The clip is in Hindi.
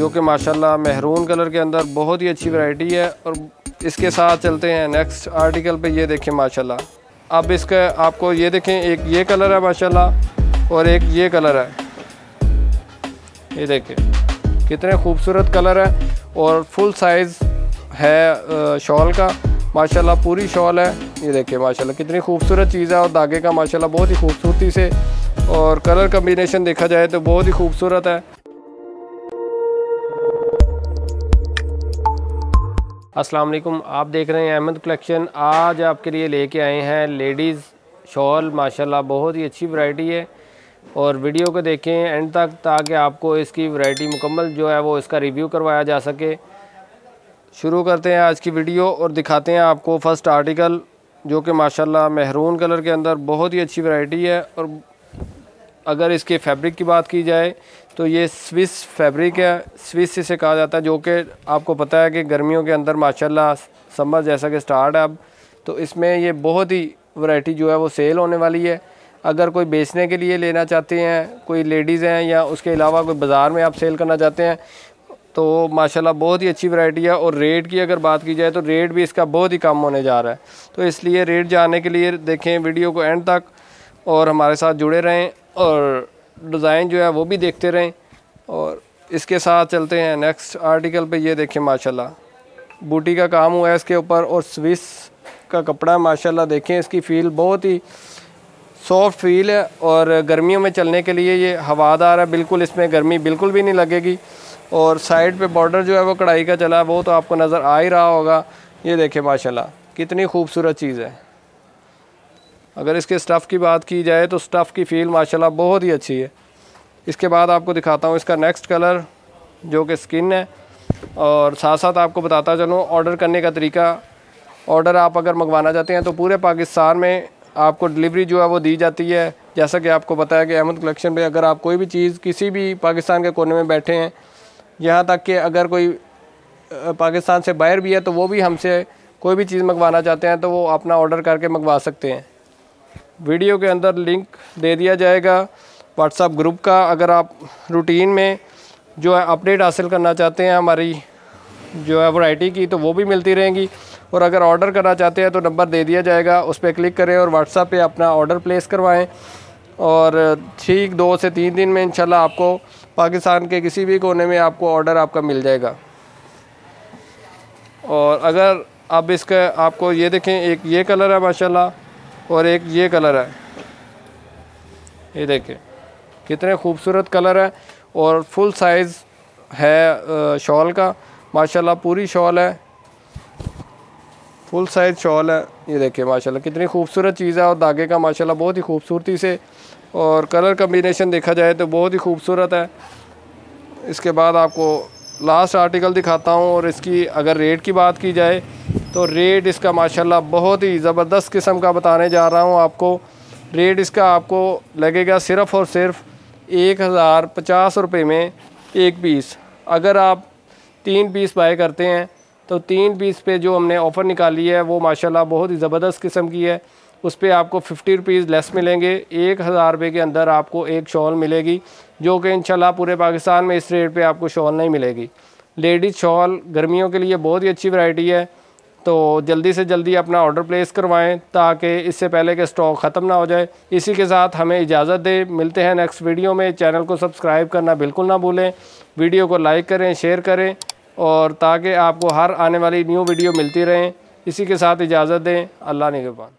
जो कि माशाल्लाह मेहरून कलर के अंदर बहुत ही अच्छी वैरायटी है। और इसके साथ चलते हैं नेक्स्ट आर्टिकल पे। ये देखें माशाल्लाह, अब इसका आपको ये देखें, एक ये कलर है माशाल्लाह और एक ये कलर है। ये देखें कितने खूबसूरत कलर है और फुल साइज़ है शॉल का माशाल्लाह, पूरी शॉल है। ये देखें माशाल्लाह कितनी खूबसूरत चीज़ है और धागे का माशाल्लाह बहुत ही खूबसूरती से, और कलर कम्बिनेशन देखा जाए तो बहुत ही खूबसूरत है। अस्सलाम वालेकुम, आप देख रहे हैं अहमद कलेक्शन। आज आपके लिए लेके आए हैं लेडीज़ शॉल, माशाल्लाह बहुत ही अच्छी वैरायटी है। और वीडियो को देखें एंड तक ताकि आपको इसकी वैरायटी मुकम्मल जो है वो इसका रिव्यू करवाया जा सके। शुरू करते हैं आज की वीडियो और दिखाते हैं आपको फर्स्ट आर्टिकल, जो कि माशाल्लाह मेहरून कलर के अंदर बहुत ही अच्छी वैरायटी है। और अगर इसके फैब्रिक की बात की जाए तो ये स्विस फैब्रिक है, स्विस इसे कहा जाता है, जो कि आपको पता है कि गर्मियों के अंदर माशाल्लाह समर जैसा कि स्टार्ट है अब, तो इसमें ये बहुत ही वैरायटी जो है वो सेल होने वाली है। अगर कोई बेचने के लिए लेना चाहते हैं, कोई लेडीज़ हैं या उसके अलावा कोई बाज़ार में आप सेल करना चाहते हैं, तो माशाल्लाह बहुत ही अच्छी वैरायटी है। और रेट की अगर बात की जाए तो रेट भी इसका बहुत ही कम होने जा रहा है, तो इसलिए रेट जानने के लिए देखें वीडियो को एंड तक और हमारे साथ जुड़े रहें और डिज़ाइन जो है वो भी देखते रहें। और इसके साथ चलते हैं नेक्स्ट आर्टिकल पे। ये देखें माशाल्लाह बूटी का काम हुआ है इसके ऊपर और स्विस का कपड़ा माशाल्लाह। देखें इसकी फ़ील बहुत ही सॉफ्ट फील है और गर्मियों में चलने के लिए ये हवादार है, बिल्कुल इसमें गर्मी बिल्कुल भी नहीं लगेगी। और साइड पे बॉर्डर जो है वो कढ़ाई का चला है, वो तो आपको नज़र आ ही रहा होगा। ये देखें माशाल्लाह कितनी खूबसूरत चीज़ है। अगर इसके स्टफ़ की बात की जाए तो स्टफ़ की फ़ील माशाल्लाह बहुत ही अच्छी है। इसके बाद आपको दिखाता हूँ इसका नेक्स्ट कलर जो कि स्किन है। और साथ साथ आपको बताता चलूँ ऑर्डर करने का तरीका। ऑर्डर आप अगर मंगवाना चाहते हैं तो पूरे पाकिस्तान में आपको डिलीवरी जो है वो दी जाती है। जैसा कि आपको पता है कि अहमद कलेक्शन पे अगर आप कोई भी चीज़ किसी भी पाकिस्तान के कोने में बैठे हैं, यहाँ तक कि अगर कोई पाकिस्तान से बाहर भी है तो वो भी हमसे कोई भी चीज़ मंगवाना चाहते हैं तो वो अपना ऑर्डर करके मंगवा सकते हैं। वीडियो के अंदर लिंक दे दिया जाएगा व्हाट्सएप ग्रुप का। अगर आप रूटीन में जो है अपडेट हासिल करना चाहते हैं हमारी जो है वैरायटी की, तो वो भी मिलती रहेंगी। और अगर ऑर्डर करना चाहते हैं तो नंबर दे दिया जाएगा, उस पर क्लिक करें और व्हाट्सएप पे अपना ऑर्डर प्लेस करवाएं। और ठीक 2 से 3 दिन में इंशाल्लाह आपको पाकिस्तान के किसी भी कोने में आपको ऑर्डर आपका मिल जाएगा। और अगर अब इसका आपको ये देखें, एक ये कलर है माशाल्लाह और एक ये कलर है। ये देखें कितने खूबसूरत कलर है और फुल साइज़ है शॉल का माशाल्लाह, पूरी शॉल है, फुल साइज़ शॉल है। ये देखें माशाल्लाह कितनी खूबसूरत चीज़ है और धागे का माशाल्लाह बहुत ही खूबसूरती से, और कलर कम्बिनेशन देखा जाए तो बहुत ही खूबसूरत है। इसके बाद आपको लास्ट आर्टिकल दिखाता हूँ। और इसकी अगर रेट की बात की जाए तो रेट इसका माशाल्लाह बहुत ही ज़बरदस्त किस्म का बताने जा रहा हूँ आपको। रेट इसका आपको लगेगा सिर्फ़ और सिर्फ 1050 रुपये में एक पीस। अगर आप 3 पीस बाय करते हैं तो 3 पीस पे जो हमने ऑफ़र निकाली है वो माशाल्लाह बहुत ही ज़बरदस्त किस्म की है। उस पर आपको 50 रुपीज़ लेस मिलेंगे। 1000 रुपये के अंदर आपको एक शॉल मिलेगी, जो कि इंशाल्लाह पूरे पाकिस्तान में इस रेट पर आपको शॉल नहीं मिलेगी। लेडीज़ शॉल गर्मियों के लिए बहुत ही अच्छी वैरायटी है, तो जल्दी से जल्दी अपना ऑर्डर प्लेस करवाएं ताकि इससे पहले के स्टॉक ख़त्म ना हो जाए। इसी के साथ हमें इजाज़त दें, मिलते हैं नेक्स्ट वीडियो में। चैनल को सब्सक्राइब करना बिल्कुल ना भूलें, वीडियो को लाइक करें, शेयर करें, और ताकि आपको हर आने वाली न्यू वीडियो मिलती रहें। इसी के साथ इजाज़त दें। अल्लाह निगहबान।